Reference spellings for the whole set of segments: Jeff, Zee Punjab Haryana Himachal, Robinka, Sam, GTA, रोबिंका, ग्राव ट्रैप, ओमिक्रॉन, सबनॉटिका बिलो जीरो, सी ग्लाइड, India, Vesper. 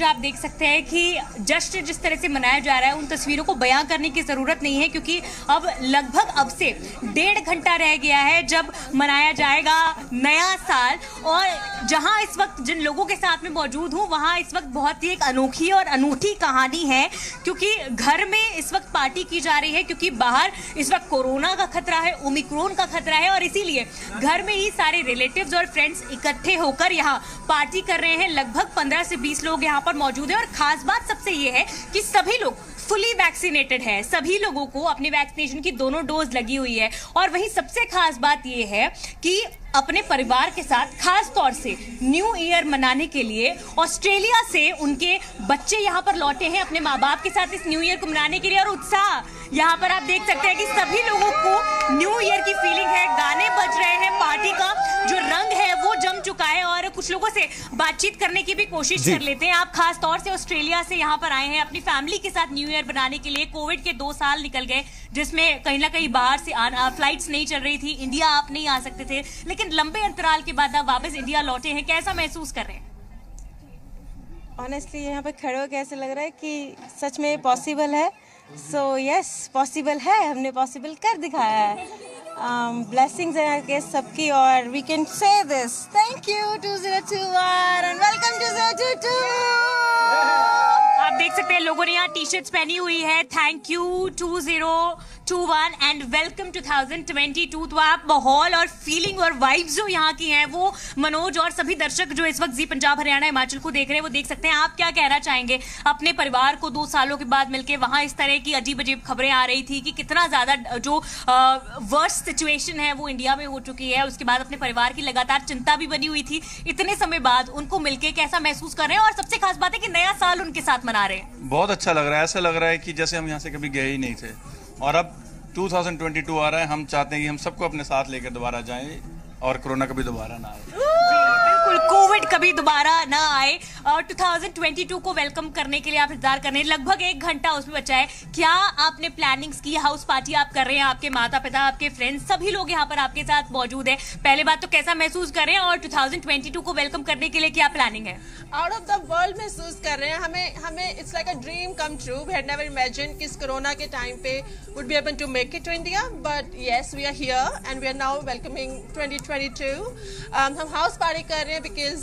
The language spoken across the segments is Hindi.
जो आप देख सकते हैं कि जश्न जिस तरह से मनाया जा रहा है उन तस्वीरों को बयां करने की ज़रूरत नहीं है, क्योंकि अब लगभग अब से 1.5 घंटा रह गया है जब मनाया जाएगा नया साल। और जहां इस वक्त जिन लोगों के साथ में मौजूद हूं वहां इस वक्त बहुत ही एक अनोखी और अनूठी कहानी है, क्योंकि घर में इस वक्त पार्टी की जा रही है, क्योंकि बाहर इस वक्त कोरोना का खतरा है, ओमिक्रॉन का खतरा है, और इसीलिए घर में ही सारे रिलेटिव्स और फ्रेंड्स इकट्ठे होकर यहाँ पार्टी कर रहे हैं। लगभग 15 से 20 लोग यहाँ पर मौजूद है। और खास बात सबसे ये है कि सभी लोग फुली वैक्सीनेटेड है, सभी लोगों को अपने वैक्सीनेशन की दोनों डोज लगी हुई है। और वहीं सबसे खास बात ये है कि अपने परिवार के साथ खास तौर से न्यू ईयर मनाने के लिए ऑस्ट्रेलिया से उनके बच्चे यहाँ पर लौटे हैं अपने माँ बाप के साथ इस न्यू ईयर को मनाने के लिए। और उत्साह यहाँ पर आप देख सकते हैं कि सभी लोगों को न्यू ईयर की फीलिंग है, गाने बज रहे हैं, पार्टी का जो रंग है वो जम चुका है। और कुछ लोगों से बातचीत करने की भी कोशिश कर लेते हैं। आप खास तौर से ऑस्ट्रेलिया से यहाँ पर आए हैं अपनी फैमिली के साथ न्यू ईयर बनाने के लिए। कोविड के 2 साल निकल गए जिसमें कहीं ना कहीं बाहर से फ्लाइट्स नहीं चल रही थी, इंडिया आप नहीं आ सकते थे, लेकिन लंबे अंतराल के बाद आप वापस इंडिया लौटे हैं। कैसा महसूस कर रहे हैं? ऑनेस्टली यहाँ पर खड़े होकर ऐसा लग रहा है कि सच में पॉसिबल है। सो यस, पॉसिबल है, हमने पॉसिबल कर दिखाया है। Blessings are guess sabki, or we can say this. Thank you 2021 and welcome to 2022. आप देख सकते हैं लोगों ने यहाँ टी-शर्ट्स पहनी हुई है, थैंक यू 2021 एंड वेलकम 2022। तो आप माहौल और फीलिंग और वाइब्स जो यहाँ की हैं वो मनोज और सभी दर्शक जो इस वक्त जी पंजाब हरियाणा हिमाचल को देख रहे हैं वो देख सकते हैं। आप क्या कहना चाहेंगे अपने परिवार को 2 सालों के बाद मिलके? वहाँ इस तरह की अजीब अजीब खबरें आ रही थी कि कितना ज्यादा जो वर्स्ट सिचुएशन है वो इंडिया में हो चुकी है, उसके बाद अपने परिवार की लगातार चिंता भी बनी हुई थी। इतने समय बाद उनको मिलके कैसा महसूस कर रहे हैं? और सबसे खास बात है कि नया साल उनके साथ मना रहे हैं। बहुत अच्छा लग रहा है, ऐसा लग रहा है कि जैसे हम यहाँ से कभी गए ही नहीं थे। और अब 2022 आ रहा है, हम चाहते हैं कि हम सबको अपने साथ लेकर दोबारा जाएं और कोरोना कभी दोबारा ना आए, कोविड कभी दोबारा ना आए। 2022 को वेलकम करने के लिए आप इंतजार कर रहे हैं, लगभग 1 घंटा उसमें बचा है। क्या आपने प्लानिंग्स की? हाउस पार्टी आप कर रहे हैं, आपके माता पिता, आपके फ्रेंड्स, सभी लोग यहाँ पर आपके साथ मौजूद है। पहले बात तो कैसा महसूस कर रहे हैं और 2022 को वेलकम करने के लिए क्या प्लानिंग है? आउट ऑफ द वर्ल्ड महसूस कर रहे हैं, हमें it's like a dream come true. We had never imagine किस कोरोना के टाइम पे would be able to make it to India, but yes we are here and we are now welcoming 2022। हम हाउस पार्टी कर रहे हैं because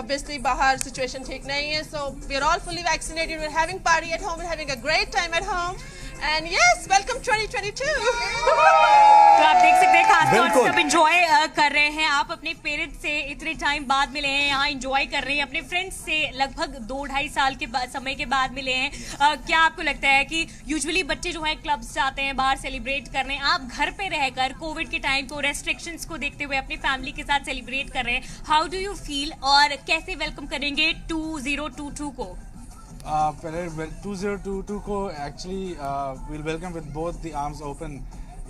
obviously bahar situation theek nahi hai, so we are all fully vaccinated, we're having party at home, we're having a great time at home and yes welcome 2022। तो आप देख सकते हैं खास तौर से सब एंजॉय कर रहे हैं। आप अपने पेरेंट्स से इतने टाइम बाद मिले हैं, यहाँ एंजॉय कर रहे हैं, अपने फ्रेंड्स से लगभग 2-2.5 साल के समय के बाद मिले हैं। क्या आपको लगता है कि यूजुअली बच्चे जो है क्लब्स जाते हैं बाहर सेलिब्रेट करने, आप घर पे रहकर कोविड के टाइम को रेस्ट्रिक्शंस को देखते हुए अपनी फैमिली के साथ सेलिब्रेट कर रहे हैं, हाउ डू यू फील और कैसे वेलकम करेंगे 2022 को? पहले 2022 को actually we'll welcome with both the arms open.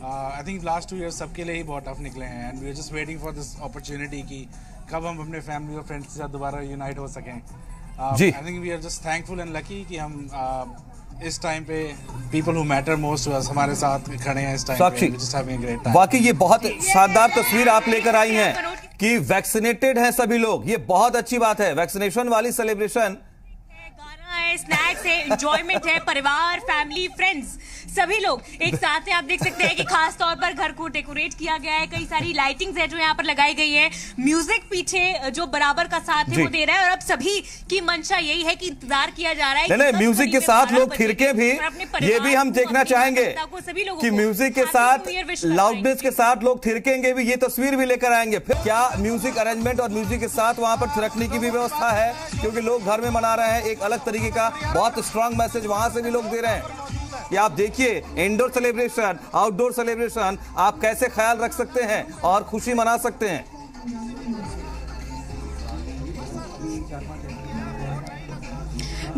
I think last 2 years सबके लिए ही बहुत टफ निकले हैं and we are just waiting for this opportunity कि कब हम अपने फैमिली और फ्रेंड्स के साथ दोबारा यूनाइट हो सकें। I think we are just thankful and lucky कि हम इस टाइम पे पीपल हु मैटर मोस्ट हमारे साथ खड़े हैं इस टाइम पे। वाकई ये बहुत शानदार तस्वीर आप लेकर आई हैं कि वैक्सीनेटेड हैं सभी लोग, ये बहुत अच्छी बात है। वैक्सीनेशन वाली सेलिब्रेशन, स्नैक्स है, एंजॉयमेंट है, परिवार, फैमिली, फ्रेंड्स सभी लोग एक साथ हैं। आप देख सकते हैं कि खास तौर पर घर को डेकोरेट किया गया है, कई सारी लाइटिंग्स है जो यहाँ पर लगाई गई है, म्यूजिक पीछे जो बराबर का साथ है वो दे रहा है। और अब सभी की मंशा यही है कि इंतजार किया जा रहा है नहीं म्यूजिक के साथ लोग थिरके भी, ये भी हम देखना चाहेंगे कि म्यूजिक के साथ लाउडनेस के साथ लोग थिरकेंगे भी, ये तस्वीर भी लेकर आएंगे। क्या म्यूजिक अरेंजमेंट और म्यूजिक के साथ वहाँ पर थिरकने की भी व्यवस्था है, क्योंकि लोग घर में मना रहे हैं एक अलग तरीके का बहुत स्ट्रांग मैसेज वहां से भी लोग दे रहे हैं कि आप देखिए इंडोर सेलिब्रेशन, आउटडोर सेलिब्रेशन, आप कैसे ख्याल रख सकते हैं और खुशी मना सकते हैं।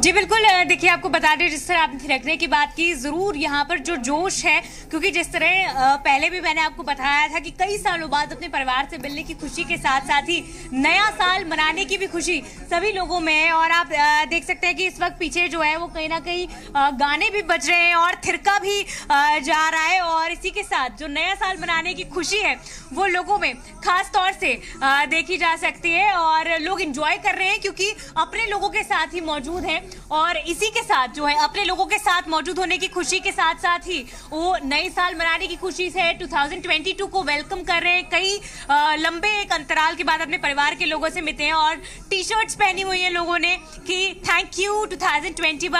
जी बिल्कुल, देखिए आपको बता दें जिस तरह आपने थिरकने की बात की, जरूर यहाँ पर जो जोश है, क्योंकि जिस तरह पहले भी मैंने आपको बताया था कि कई सालों बाद अपने परिवार से मिलने की खुशी के साथ साथ ही नया साल मनाने की भी खुशी सभी लोगों में है। और आप देख सकते हैं कि इस वक्त पीछे जो है वो कहीं ना कहीं गाने भी बज रहे हैं और थिरका भी जा रहा है। और इसी के साथ जो नया साल मनाने की खुशी है वो लोगों में खास तौर से देखी जा सकती है और लोग इंजॉय कर रहे हैं, क्योंकि अपने लोगों के साथ ही मौजूद हैं। और इसी के साथ जो है अपने लोगों के साथ मौजूद होने की खुशी के साथ साथ ही वो नए साल मनाने की खुशी से 2022 को वेलकम कर रहे हैं। कई लंबे एक अंतराल के बाद अपने परिवार के लोगों से मिलते हैं और टी शर्ट्स पहनी हुई है लोगों ने कि थैंक यू 2021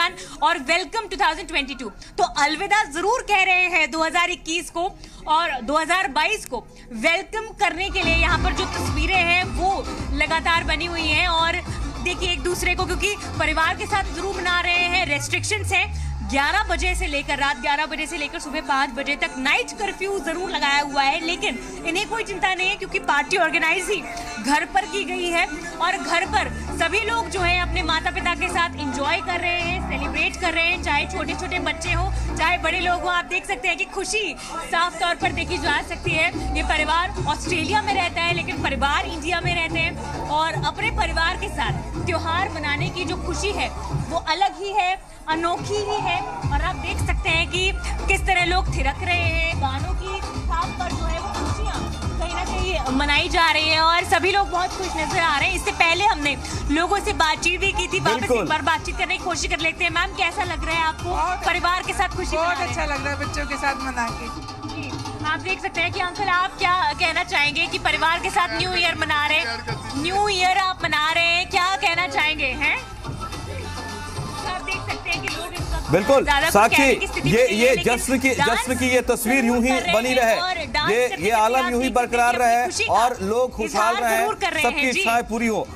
और वेलकम 2022। तो अलविदा जरूर कह रहे हैं 2021 को और 2022 को वेलकम करने के लिए यहाँ पर जो तस्वीरें हैं वो लगातार बनी हुई हैं। और देखिए एक दूसरे को, क्योंकि परिवार के साथ जरूर मना रहे हैं, रेस्ट्रिक्शंस हैं, 11 बजे से लेकर रात 11 बजे से लेकर सुबह 5 बजे तक नाइट कर्फ्यू जरूर लगाया हुआ है, लेकिन इन्हें कोई चिंता नहीं है क्योंकि पार्टी ऑर्गेनाइज ही घर पर की गई है और घर पर सभी लोग जो है अपने माता पिता के साथ एंजॉय कर रहे हैं, सेलिब्रेट कर रहे हैं, चाहे छोटे छोटे बच्चे हो चाहे बड़े लोग हो। आप देख सकते हैं कि खुशी साफ तौर पर देखी जा सकती है। ये परिवार ऑस्ट्रेलिया में रहता है लेकिन परिवार इंडिया में रहते हैं और अपने परिवार के साथ त्योहार मनाने की जो खुशी है वो अलग ही है, अनोखी ही है। और आप देख सकते हैं कि किस तरह लोग थिरक रहे हैं, गानों की थाप पर जो है वो खुशियाँ कहीं ना कहीं मनाई जा रही है और सभी लोग बहुत खुश नजर आ रहे हैं। इससे पहले हमने लोगों से बातचीत भी की थी, वापस एक बार बातचीत करने की कोशिश कर लेते हैं। मैम, कैसा लग रहा है आपको परिवार के साथ खुशी? बहुत अच्छा लग रहा है बच्चों के साथ मना के। जी, आप देख सकते हैं कि अंकल आप क्या कहना चाहेंगे कि परिवार के साथ न्यू ईयर मना रहे हैं, न्यू ईयर आप मना रहे हैं, क्या कहना चाहेंगे? हैं बिल्कुल साक्षी, ये जश्न की ये तस्वीर यूं ही बनी रहे, ये आलम यूं ही बरकरार रहे और लोग खुशहाल रहे, सबकी इच्छाएं पूरी हो।